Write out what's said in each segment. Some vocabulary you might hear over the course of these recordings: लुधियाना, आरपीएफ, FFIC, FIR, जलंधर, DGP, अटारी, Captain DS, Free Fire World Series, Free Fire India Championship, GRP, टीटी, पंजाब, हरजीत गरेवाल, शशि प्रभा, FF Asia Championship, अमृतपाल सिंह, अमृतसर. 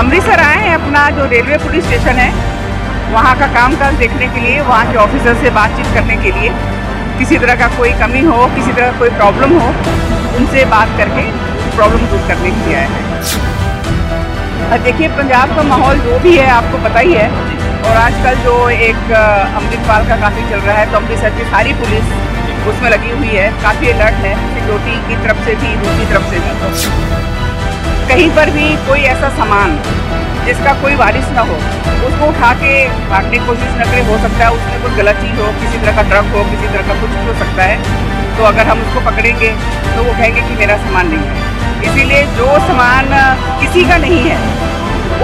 अमृतसर आए हैं, अपना जो रेलवे पुलिस स्टेशन है वहाँ का कामकाज देखने के लिए, वहाँ के ऑफिसर से बातचीत करने के लिए, किसी तरह का कोई कमी हो, किसी तरह का कोई प्रॉब्लम हो, उनसे बात करके प्रॉब्लम दूर करने के लिए आए हैं। और देखिए, पंजाब का माहौल जो भी है आपको पता ही है, और आजकल जो एक अमृतपाल का काफ़ी चल रहा है, तो अमृतसर की सारी पुलिस उसमें लगी हुई है, काफ़ी अलर्ट है, सिक्योरिटी की तरफ से भी, दूसरी तरफ से भी। कहीं पर भी कोई ऐसा सामान जिसका कोई वारिस ना हो, उसको उठा के भागने की कोशिश न करें। हो सकता है उसमें कोई गलत चीज़ हो, किसी तरह का ट्रक हो, किसी तरह का कुछ हो सकता है, तो अगर हम उसको पकड़ेंगे तो वो कहेंगे कि मेरा सामान नहीं है। इसीलिए जो सामान किसी का नहीं है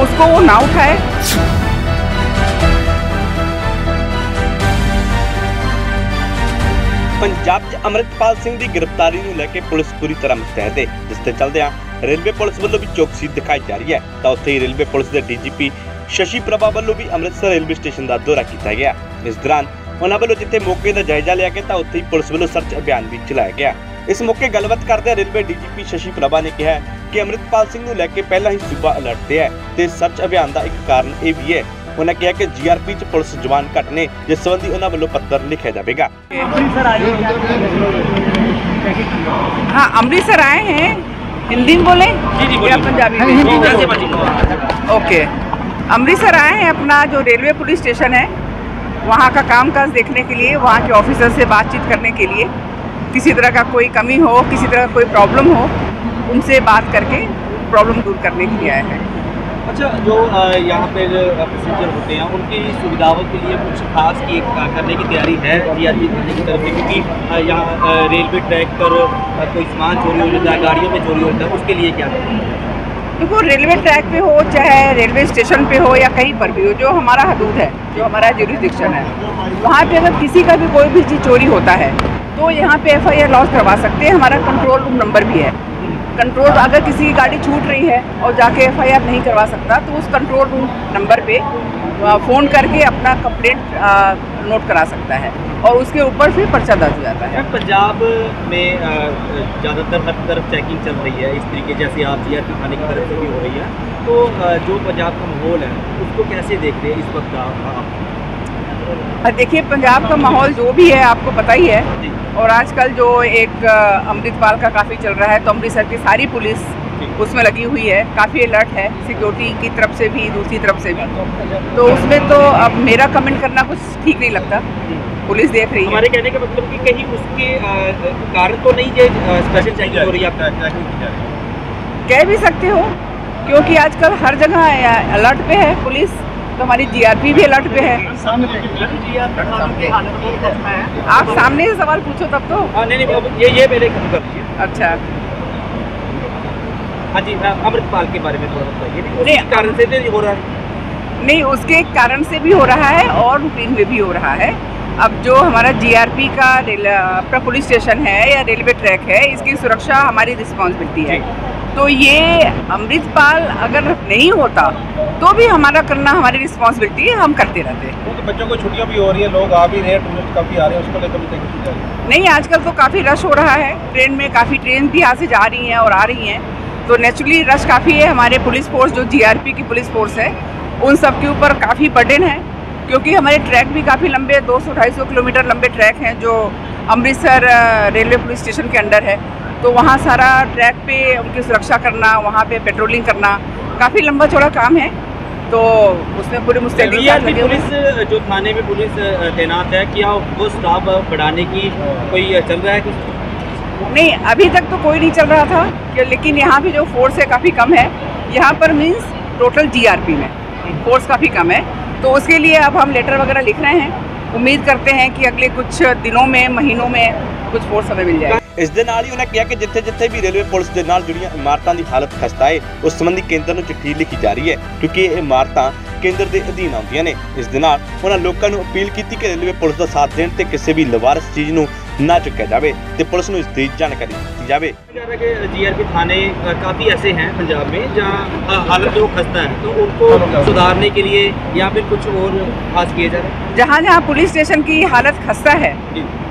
उसको वो ना उठाए। पंजाब च अमृतपाल सिंह की गिरफ्तारी को लेकर पुलिस पूरी तरह मुस्तैद है, जिसके चलदे रेलवे पुलिस वालों भी चौकसी दिखाई जा रही है। तो उत्थे ही रेलवे पुलिस के DGP शशि प्रभा वालों भी अमृतसर रेलवे स्टेशन का दौरा किया गया। इस दौरान उन्होंने वालों जिथे मौके का जायजा लिया गया, तो उत्थे ही पुलिस वालों सर्च अभियान भी चलाया गया। इस मौके गलबात करते रेलवे DGP शशि प्रभा ने कहा कि अमृतपाल सिंह को लेकर पहला ही सूबा अलर्ट है, तो सर्च अभियान का एक कारण यह भी है। उन्होंने कहा कि GRP च पुलिस जवान घट ने, जिस संबंधी उन्होंने वालों पत्र लिखा जाएगा। हाँ, अमृतसर आए हैं। हिंदी में बोले या पंजाबी? ओके, अमृतसर आए हैं, अपना जो रेलवे पुलिस स्टेशन है वहाँ का कामकाज देखने के लिए, वहाँ के ऑफिसर से बातचीत करने के लिए, किसी तरह का कोई कमी हो, किसी तरह का कोई प्रॉब्लम हो, उनसे बात करके प्रॉब्लम दूर करने के लिए आए हैं। अच्छा, जो यहाँ पे पैसेंजर होते हैं उनकी सुविधाओं के लिए कुछ खास की करने की तैयारी है DRP की तरफ से? क्योंकि यहाँ रेलवे ट्रैक पर कोई सामान चोरी हो जाता है, गाड़ियों में चोरी होता है, उसके लिए क्या करें? देखो, रेलवे ट्रैक पे हो, चाहे रेलवे स्टेशन पे हो या कहीं पर भी हो, जो हमारा हदूद है, जो हमारा ज्यूरिसडिक्शन है, वहाँ पर अगर किसी का भी कोई भी चीज़ चोरी होता है तो यहाँ पे FIR लॉस करवा सकते हैं। हमारा कंट्रोल रूम नंबर भी है। कंट्रोल, अगर किसी की गाड़ी छूट रही है और जाके FIR नहीं करवा सकता, तो उस कंट्रोल रूम नंबर पे फ़ोन करके अपना कंप्लेंट नोट करा सकता है और उसके ऊपर फिर पर्चा दर्ज हो जाता है। पंजाब में ज़्यादातर हर तरफ चेकिंग चल रही है, इस तरीके जैसे आप GRP थाने की तरफ से भी हो रही है, तो जो पंजाब का माहौल है उसको कैसे देखते हैं इस वक्त आप? देखिए, पंजाब का माहौल जो भी है आपको पता ही है, और आजकल जो एक अमृतपाल का काफ़ी चल रहा है, तो अमृतसर की सारी पुलिस उसमें लगी हुई है, काफ़ी अलर्ट है, सिक्योरिटी की तरफ से भी, दूसरी तरफ से भी। तो उसमें तो अब मेरा कमेंट करना कुछ ठीक नहीं लगता। पुलिस देख रही है। हमारे कहने का मतलब कि कहीं उसके कारण तो नहीं है स्पेशल चेकिंग हो रही है? आप कह भी सकते हो, क्योंकि आजकल हर जगह अलर्ट पे है पुलिस, तो हमारी GRP भी अलर्ट पे है। आप सामने से सवाल पूछो तब तो। नहीं, ये मेरे खत्म कर दीजिए। अच्छा, हाँ जी, अमृतपाल के बारे में थोड़ा बताइए। कारण से भी हो रहा है? नहीं, उसके कारण से भी हो रहा है और रूटीन में भी हो रहा है। अब जो हमारा GRP का अपना पुलिस स्टेशन है या रेलवे ट्रैक है, इसकी सुरक्षा हमारी रिस्पॉन्सिबिलिटी है। तो ये अमृतपाल अगर नहीं होता तो भी हमारा करना हमारी रिस्पॉन्सिबिलिटी है, हम करते रहते हैं। क्योंकि बच्चों को छुट्टियां भी हो रही है, लोग आ भी रहे हैं, टूरिस्ट काफ़ी आ रहे हैं, उसको लेकर नहीं आजकल तो काफ़ी रश हो रहा है। ट्रेन में काफ़ी ट्रेन भी यहाँ से जा रही हैं और आ रही हैं, तो नेचुरली रश काफ़ी है। हमारे पुलिस फोर्स, जो GRP की पुलिस फोर्स है, उन सब के ऊपर काफ़ी बर्डन है, क्योंकि हमारे ट्रैक भी काफ़ी लंबे 200-250 किलोमीटर लंबे ट्रैक हैं जो अमृतसर रेलवे पुलिस स्टेशन के अंडर है। तो वहाँ सारा ट्रैक पे उनकी सुरक्षा करना, वहाँ पे पेट्रोलिंग करना काफ़ी लंबा चौड़ा काम है, तो उसमें पूरी मुस्तैदी के साथ लगे। पुलिस जो थाने में पुलिस तैनात है, क्या वो स्टाफ बढ़ाने की कोई चल रहा है कुछ? नहीं, अभी तक तो कोई नहीं चल रहा था, लेकिन यहाँ भी जो फोर्स है काफ़ी कम है। यहाँ पर मीन्स टोटल GRP में फोर्स काफ़ी कम है, तो उसके लिए अब हम लेटर वगैरह लिख रहे हैं। उम्मीद करते हैं कि अगले कुछ दिनों में, महीनों में कुछ फोर्स हमें मिल जाएगा। इस दे नाल ही उन्हें कहा कि जिथे जिथे भी रेलवे पुलिस के नाल जुड़ियां इमारतों की हालत खस्ता है, उस संबंधी केंद्र में चिट्ठी लिखी जा रही है, क्योंकि ये इमारतें केंद्र के अधीन आउंदियां ने। इस दे नाल उन्होंने लोगों को अपील की कि रेलवे पुलिस का साथ देने ते किसी भी लवारस चीज़ को ना चुका जाए तो पुलिस को इसकी जानकारी दी जाए। जीआरपी थाने काफ़ी ऐसे हैं पंजाब में जहाँ हालत जो खस्ता है तो उनको सुधारने के लिए या फिर कुछ और खास किया जा रहा है। जहाँ जहाँ पुलिस स्टेशन की हालत खस्ता है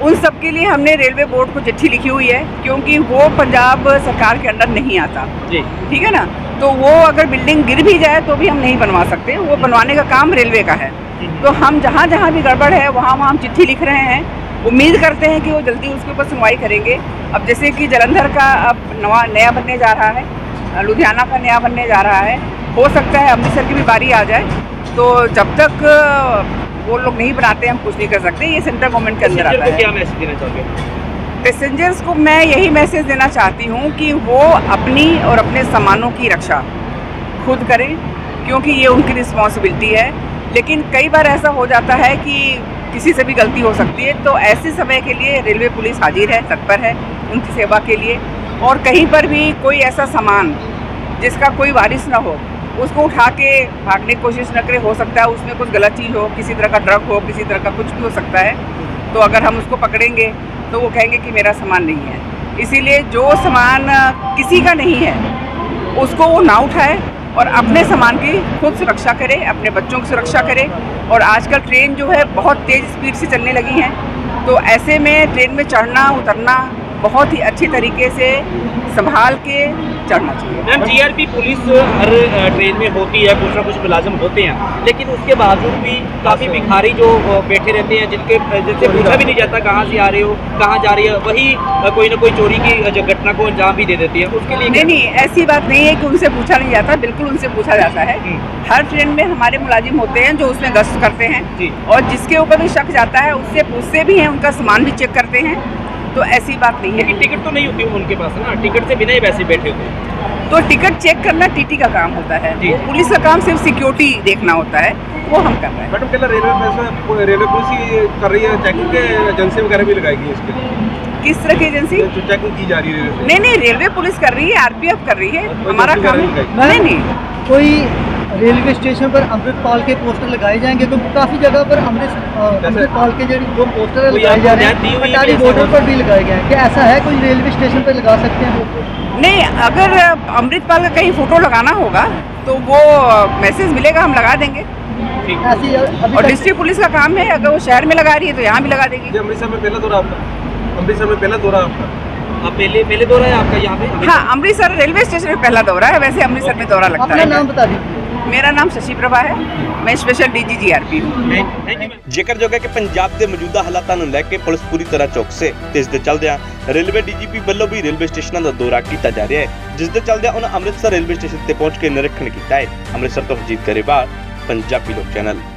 उन सब के लिए हमने रेलवे बोर्ड को चिट्ठी लिखी हुई है, क्योंकि वो पंजाब सरकार के अंडर नहीं आता, ठीक है ना। तो वो अगर बिल्डिंग गिर भी जाए तो भी हम नहीं बनवा सकते, वो बनवाने का काम रेलवे का है। तो हम जहाँ जहाँ भी गड़बड़ है वहाँ वहाँ हम चिट्ठी लिख रहे हैं, उम्मीद करते हैं कि वो जल्दी उसके ऊपर सुनवाई करेंगे। अब जैसे कि जलंधर का अब नया बनने जा रहा है, लुधियाना का नया बनने जा रहा है, हो सकता है अमृतसर की भी बारी आ जाए। तो जब तक वो लोग नहीं बनाते हम कुछ नहीं कर सकते, ये सेंट्रल गवर्नमेंट के अंदर आता है। क्या मैसेज देना चाहोगे पैसेंजर्स को? मैं यही मैसेज देना चाहती हूँ कि वो अपनी और अपने सामानों की रक्षा खुद करें, क्योंकि ये उनकी रिस्पॉन्सिबिलिटी है। लेकिन कई बार ऐसा हो जाता है कि किसी से भी गलती हो सकती है, तो ऐसे समय के लिए रेलवे पुलिस हाजिर है, तत्पर है उनकी सेवा के लिए। और कहीं पर भी कोई ऐसा सामान जिसका कोई वारिस ना हो उसको उठा के भागने की कोशिश न करे, हो सकता है उसमें कुछ गलत चीज़ हो, किसी तरह का ड्रग हो, किसी तरह का कुछ भी हो सकता है। तो अगर हम उसको पकड़ेंगे तो वो कहेंगे कि मेरा सामान नहीं है, इसीलिए जो सामान किसी का नहीं है उसको वो ना उठाए और अपने सामान की खुद सुरक्षा करें, अपने बच्चों की सुरक्षा करें। और आजकल ट्रेन जो है बहुत तेज़ स्पीड से चलने लगी है, तो ऐसे में ट्रेन में चढ़ना उतरना बहुत ही अच्छे तरीके से संभाल के चढ़ना चाहिए। मैम, जीआरपी पुलिस हर ट्रेन में होती है, कुछ ना कुछ मुलाजिम होते हैं, लेकिन उसके बावजूद भी काफ़ी भिखारी जो बैठे रहते हैं जिनसे पूछा भी नहीं जाता कहाँ से आ रहे हो, कहाँ जा रही है, वही कोई ना कोई चोरी की घटना को अंजाम भी दे देती है। उसके लिए नहीं, ऐसी बात नहीं है कि उनसे पूछा नहीं जाता, बिल्कुल उनसे पूछा जाता है। हर ट्रेन में हमारे मुलाजिम होते हैं जो उसमें गश्त करते हैं, और जिसके ऊपर भी शक जाता है उससे पूछते भी हैं, उनका सामान भी चेक करते हैं। तो ऐसी बात नहीं है। टिकट तो नहीं होती उनके पास ना, टिकट से बिना ही वैसे बैठे होते। तो टिकट चेक करना टीटी का काम होता है, वो पुलिस का काम सिर्फ सिक्योरिटी देखना होता है, वो हम कर रहे हैं। मैडम, क्या रेलवे पुलिस ही कर रही है चेकिंग के एजेंसी वगैरह भी लगाएगी इसके लिए? किस तरह की एजेंसी चेकिंग की जा रही है? नहीं, रेलवे पुलिस कर रही है, आरपीएफ कर रही है, हमारा काम नहीं। कोई रेलवे स्टेशन पर अमृतपाल के पोस्टर लगाए जाएंगे तो काफी जगह पर अमृतपाल के जो पोस्टर लगाए जा रहे हैं अटारी बॉर्डर पर भी लगाए गए हैं, क्या ऐसा है कोई रेलवे स्टेशन पर लगा सकते हैं वो? नहीं, अगर अमृतपाल का कहीं फोटो लगाना होगा तो वो मैसेज मिलेगा, हम लगा देंगे। और डिस्ट्रिक्ट पुलिस का काम है, अगर वो शहर में लगा रही है तो यहाँ भी लगा देगी। अमृतसर में पहला दौरा आपका पहले दौरा है आपका यहाँ पे? हाँ, अमृतसर रेलवे स्टेशन पे पहला दौरा है। वैसे अमृतसर में दौरा लगता है। अपना नाम बता दीजिए। मेरा नाम शशि प्रभा है, मैं स्पेशल डीजी जीआरपी हूँ। जिक्र जोग है कि पंजाब के मौजूदा हालातों को लेकर पुलिस पूरी तरह चौकस है। इस दे चलदियां रेलवे डीजीपी वालों भी रेलवे स्टेशनों का दौरा किया जा रहा है, जिस दे चलदियां उन्होंने अमृतसर रेलवे स्टेशन से पहुंच के निरीक्षण किया है। अमृतसर तो हरजीत गरेवाल, पंजाबी लोक चैनल।